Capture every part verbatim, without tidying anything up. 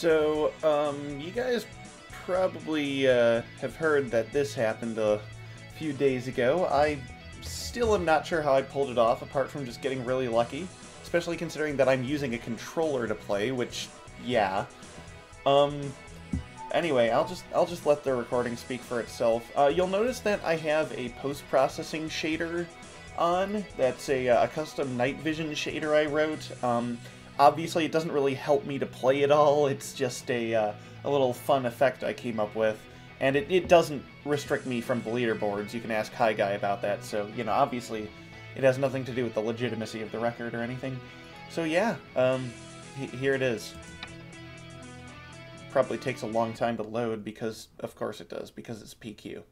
So, um, you guys probably uh, have heard that this happened a few days ago. I still am not sure how I pulled it off, apart from just getting really lucky. Especially considering that I'm using a controller to play, which, yeah. Um, anyway, I'll just I'll just let the recording speak for itself. Uh, you'll notice that I have a post-processing shader on. That's a, a custom night vision shader I wrote. Um, obviously, it doesn't really help me to play at all. It's just a, uh, a little fun effect I came up with. And it, it doesn't restrict me from the leaderboards. You can ask HiGuy about that. So, you know, obviously, it has nothing to do with the legitimacy of the record or anything. So yeah, um, here it is. Probably takes a long time to load because, of course it does, because it's P Q.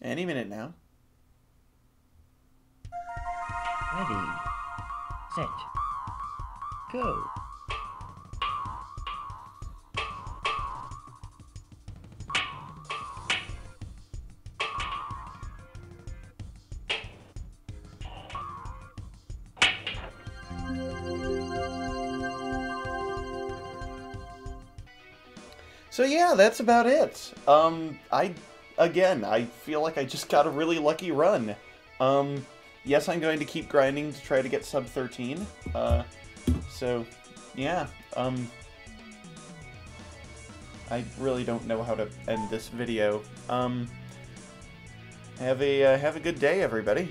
Any minute now. Ready, set, go. So yeah, that's about it. Um, I, again, I feel like I just got a really lucky run. Um, Yes, I'm going to keep grinding to try to get sub thirteen, uh, so, yeah, um, I really don't know how to end this video. Um, have a, uh, have a good day, everybody.